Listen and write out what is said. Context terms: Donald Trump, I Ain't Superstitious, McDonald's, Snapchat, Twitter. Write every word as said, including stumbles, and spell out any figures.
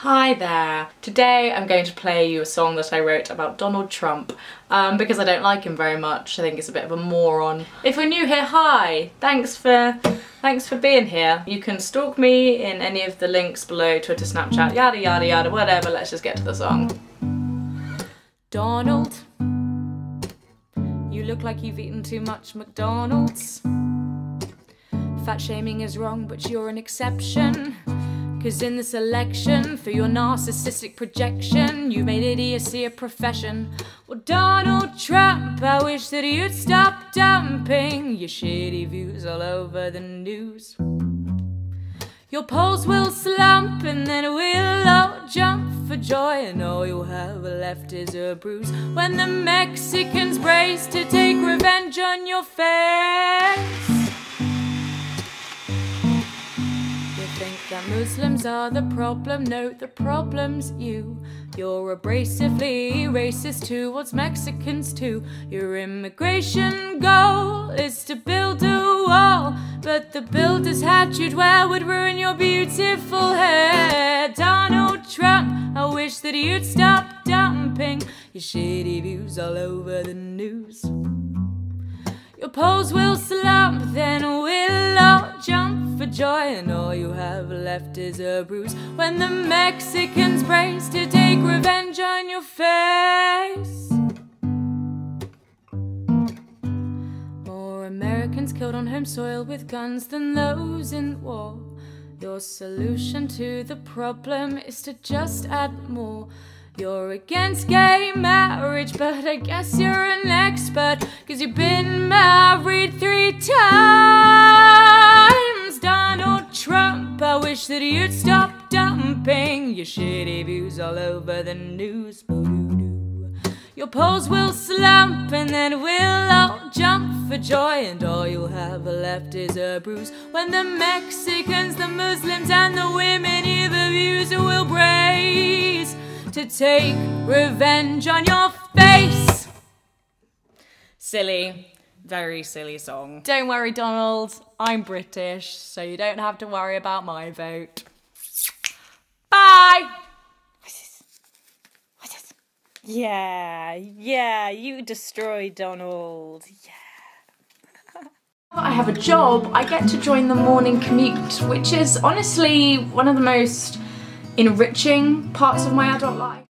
Hi there! Today I'm going to play you a song that I wrote about Donald Trump um, because I don't like him very much. I think he's a bit of a moron. If you're new here, hi! Thanks for thanks for being here. You can stalk me in any of the links below, Twitter, Snapchat, yada yada yada, whatever. Let's just get to the song. Donald, you look like you've eaten too much McDonald's. Fat shaming is wrong, but you're an exception. 'Cause in this election, for your narcissistic projection, you made idiocy a profession. Well, Donald Trump, I wish that you'd stop dumping your shitty views all over the news. Your polls will slump and then we'll all jump for joy, and all you'll have left is a bruise when the Mexicans race to take revenge on your face. That Muslims are the problem, no, the problem's you. You're abrasively racist towards Mexicans too. Your immigration goal is to build a wall, but the builder's hat you'd wear would ruin your beautiful hair. Donald Trump, I wish that you'd stop dumping your shitty views all over the news. Your polls will slump, then we'll all jump for joy, and all you have left is a bruise when the Mexicans race to take revenge on your face. More Americans killed on home soil with guns than those in war. Your solution to the problem is to just add more. You're against gay marriage, but I guess you're an expert, 'cause you've been married three times. Donald Trump, I wish that you'd stop dumping your shitty views all over the news. Your polls will slump and then we'll all jump for joy, and all you'll have left is a bruise when the Mexicans, the Muslims and the women you've abused will brace to take revenge on your face. Silly, very silly song. Don't worry, Donald, I'm British, so you don't have to worry about my vote. Bye! What's this? What's this? Yeah, yeah, you destroy Donald, yeah. I have a job, I get to join the morning commute, which is honestly one of the most enriching parts of my adult life.